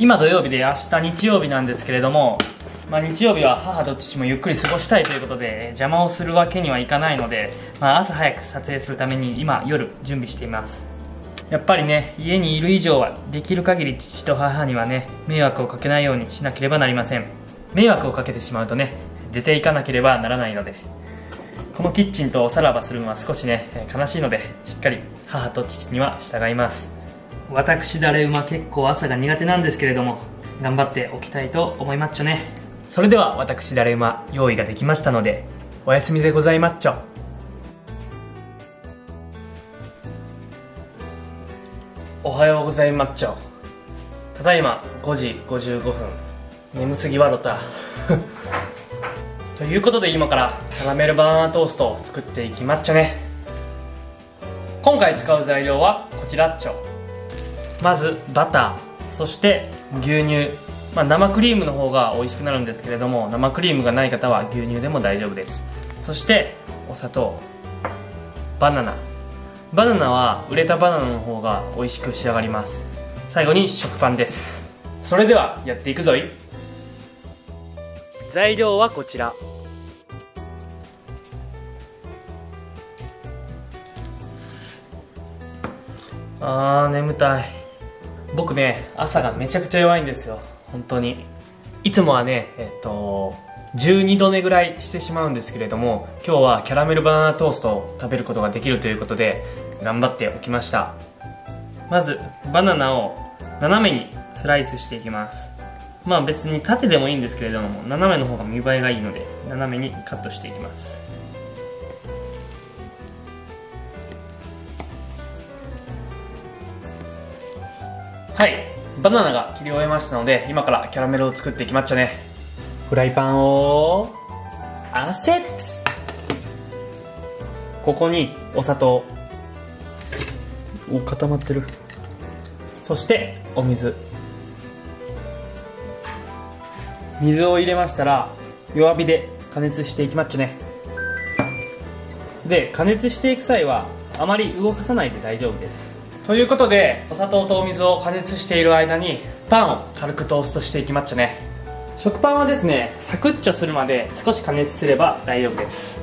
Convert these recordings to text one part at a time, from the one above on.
今土曜日で明日日曜日なんですけれども、日曜日は母と父もゆっくり過ごしたいということで邪魔をするわけにはいかないので、朝早く撮影するために今夜準備しています。やっぱりね、家にいる以上はできる限り父と母にはね、迷惑をかけないようにしなければなりません。迷惑をかけてしまうとね、出ていかなければならないので、このキッチンとおさらばするのは少しね悲しいので、しっかり母と父には従います。私だれ馬、結構朝が苦手なんですけれども、頑張っておきたいと思いまっちょね。それでは私だれ馬用意ができましたので、おやすみでございまっちょ。おはようございまっちょ。ただいま5時55分、眠すぎはろたということで、今からキャラメルバナナトーストを作っていきまっちょね。今回使う材料はこちらっちょ。まずバター、そして牛乳、生クリームの方が美味しくなるんですけれども、生クリームがない方は牛乳でも大丈夫です。そしてお砂糖、バナナ。バナナは熟れたバナナの方が美味しく仕上がります。最後に食パンです。それではやっていくぞい。材料はこちら。眠たい。僕ね、朝がめちゃくちゃ弱いんですよ、本当に。いつもはね、12度寝ぐらいしてしまうんですけれども、今日はキャラメルバナナトーストを食べることができるということで頑張っておきました。まずバナナを斜めにスライスしていきます。別に縦でもいいんですけれども、斜めの方が見栄えがいいので斜めにカットしていきます。はい、バナナが切り終えましたので、今からキャラメルを作っていきまっちゃね。フライパンをセット。ここにお砂糖。お、固まってる。そしてお水。水を入れましたら弱火で加熱していきまっちゃね。で、加熱していく際はあまり動かさないで大丈夫です。ということで、お砂糖とお水を加熱している間にパンを軽くトーストしていきまっちゃね。食パンはですね、サクッチョするまで少し加熱すれば大丈夫です。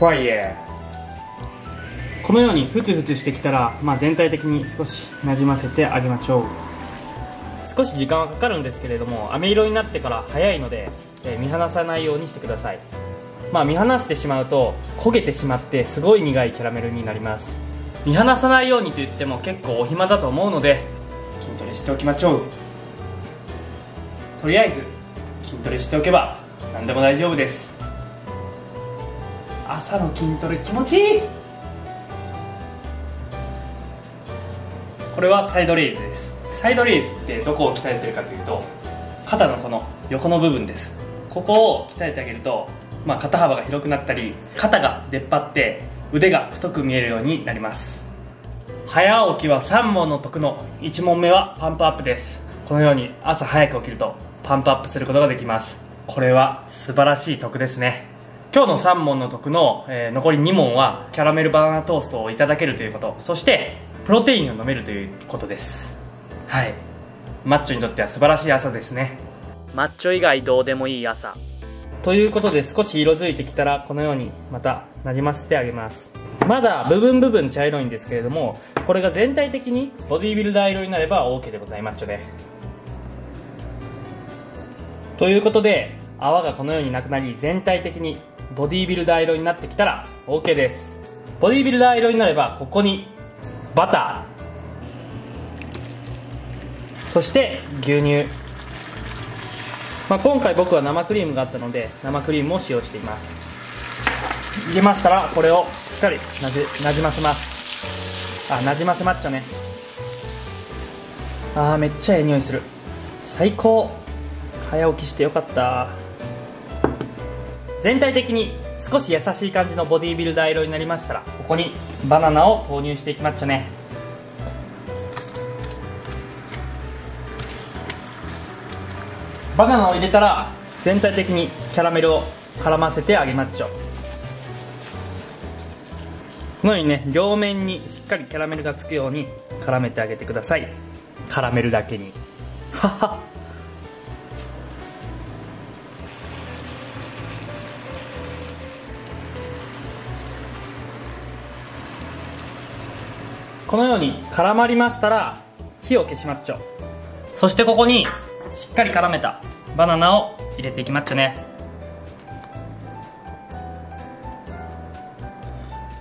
ファイヤー。このようにフツフツしてきたら、全体的に少しなじませてあげましょう。少し時間はかかるんですけれども、飴色になってから早いので、見放さないようにしてください。見放してしまうと焦げてしまって、すごい苦いキャラメルになります。見放さないようにと言っても結構お暇だと思うので、筋トレしておきましょう。とりあえず筋トレしておけば何でも大丈夫です。朝の筋トレ気持ちいい。これはサイドレイズです。サイドレイズってどこを鍛えてるかというと、肩のこの横の部分です。ここを鍛えてあげると、肩幅が広くなったり、肩が出っ張って腕が太く見えるようになります。早起きは3問の得の1問目はパンプアップです。このように朝早く起きるとパンプアップすることができます。これは素晴らしい得ですね。今日の3問の得の、残り2問はキャラメルバナナトーストをいただけるということ、そしてプロテインを飲めるということです。はい、マッチョにとっては素晴らしい朝ですね。マッチョ以外どうでもいい朝ということで、少し色づいてきたらこのようにまたなじませてあげます。まだ部分部分茶色いんですけれども、これが全体的にボディービルダー色になれば OK でございまっちょね。ということで、泡がこのようになくなり、全体的にボディービルダー色になってきたら OK です。ボディービルダー色になれば、ここにバター、そして牛乳。今回僕は生クリームがあったので、生クリームを使用しています。入れましたら、これをしっかりなじませます。なじませまっちゃね。めっちゃええ匂いする。最高。早起きしてよかった。全体的に少し優しい感じのボディービルダー色になりましたら、ここにバナナを投入していきまっちゃね。バナナを入れたら、全体的にキャラメルを絡ませてあげまっちょ。このようにね、両面にしっかりキャラメルがつくように絡めてあげてください。絡めるだけに。ははっ。このように絡まりましたら火を消しまっちょ。そしてここにしっかり絡めたバナナを入れていきまっちょね。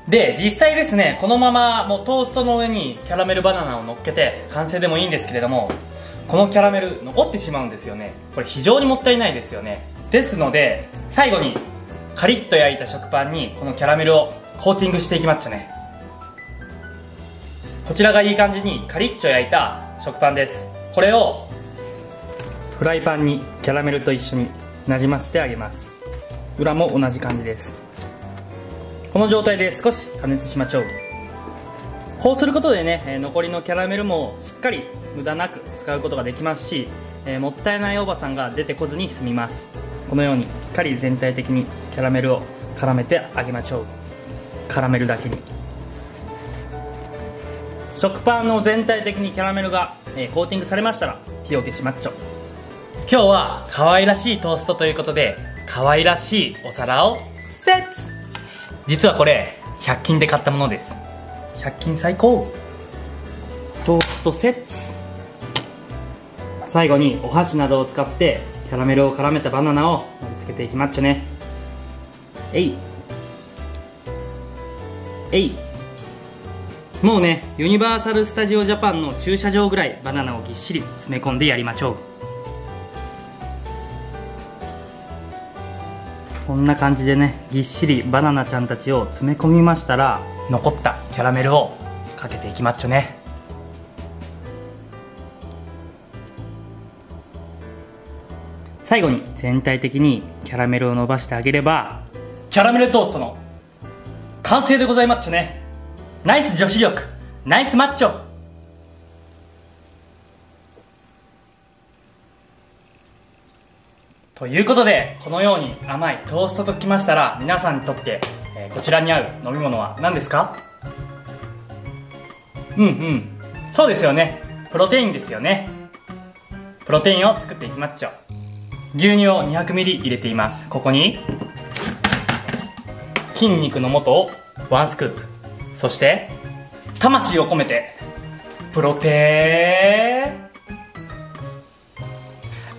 で、実際ですね、このままもうトーストの上にキャラメルバナナを乗っけて完成でもいいんですけれども、このキャラメル残ってしまうんですよね。これ非常にもったいないですよね。ですので最後にカリッと焼いた食パンにこのキャラメルをコーティングしていきまっちょね。こちらがいい感じにカリッと焼いた食パンです。これをフライパンにキャラメルと一緒になじませてあげます。裏も同じ感じです。この状態で少し加熱しましょう。こうすることでね、残りのキャラメルもしっかり無駄なく使うことができますし、もったいないおばさんが出てこずに済みます。このようにしっかり全体的にキャラメルを絡めてあげましょう。絡めるだけに。食パンの全体的にキャラメルがコーティングされましたら火を消しまっちょ。今日は可愛らしいトーストということで可愛らしいお皿をセッツ。実はこれ100均で買ったものです。100均最高。トーストセッツ。最後にお箸などを使ってキャラメルを絡めたバナナを盛り付けていきまっちょね。えいえい。もうね、ユニバーサル・スタジオ・ジャパンの駐車場ぐらいバナナをぎっしり詰め込んでやりましょう。こんな感じでね、ぎっしりバナナちゃんたちを詰め込みましたら、残ったキャラメルをかけていきまっちょね。最後に全体的にキャラメルを伸ばしてあげればキャラメルトーストの完成でございまっちょね。ナイス女子力、ナイスマッチョ。ということで、このように甘いトーストときましたら、皆さんにとって、こちらに合う飲み物は何ですか？うんうん、そうですよね。プロテインですよね。プロテインを作っていきまっちょ。牛乳を 200ml 入れています。ここに筋肉の素を1スクープ、そして魂を込めてプロテ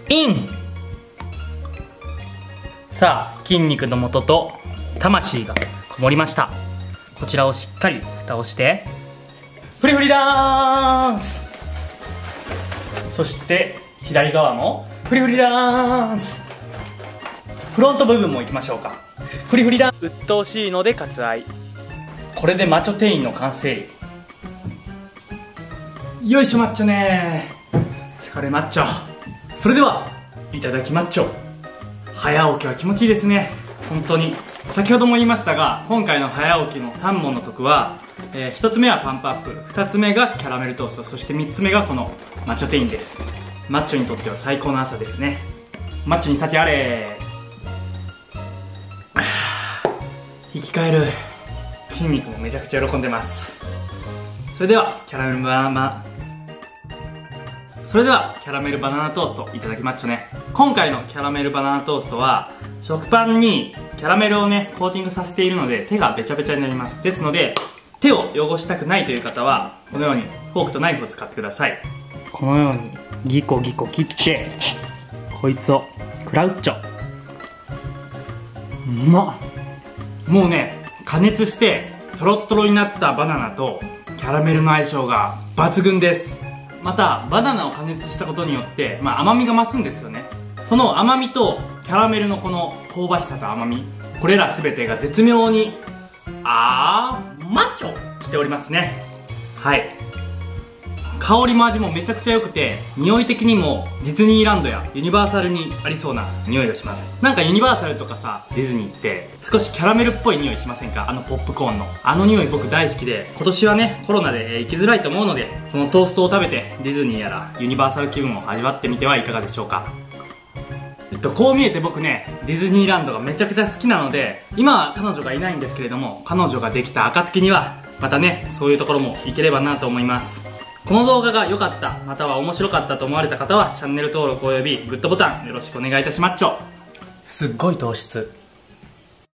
イン。さあ、筋肉の素と魂がこもりました。こちらをしっかり蓋をしてフリフリダンス。そして左側もフリフリダンス。フロント部分もいきましょうか。フリフリダンス。うっとうしいので割愛。これでマッチョ店員の完成。よいしょマッチョね。疲れマッチョ。それではいただきマッチョ。早起きは気持ちいいですね。本当に先ほども言いましたが、今回の早起きの3問の得は、1つ目はパンプアップ、2つ目がキャラメルトースト、そして3つ目がこのマッチョ店員です。マッチョにとっては最高の朝ですね。マッチョに幸あれ。生き返る。筋肉もめちゃくちゃ喜んでます。それではキャラメルバナナトーストいただきまっちょね。今回のキャラメルバナナトーストは食パンにキャラメルをねコーティングさせているので手がべちゃべちゃになります。ですので手を汚したくないという方はこのようにフォークとナイフを使ってください。このようにギコギコ切ってこいつを食らうっちょ。うまっ。もうね、加熱してトロットロになったバナナとキャラメルの相性が抜群です。またバナナを加熱したことによって、甘みが増すんですよね。その甘みとキャラメルのこの香ばしさと甘み、これら全てが絶妙にマッチョしておりますね。はい。香りも味もめちゃくちゃ良くて、匂い的にもディズニーランドやユニバーサルにありそうな匂いがします。なんかユニバーサルとかさ、ディズニーって少しキャラメルっぽい匂いしませんか？あのポップコーンのあの匂い僕大好きで、今年はねコロナで行きづらいと思うので、このトーストを食べてディズニーやらユニバーサル気分を味わってみてはいかがでしょうか。こう見えて僕ね、ディズニーランドがめちゃくちゃ好きなので、今は彼女がいないんですけれども、彼女ができた暁にはまたね、そういうところも行ければなと思います。この動画が良かったまたは面白かったと思われた方はチャンネル登録およびグッドボタンよろしくお願いいたしまっちょ。すっごい糖質。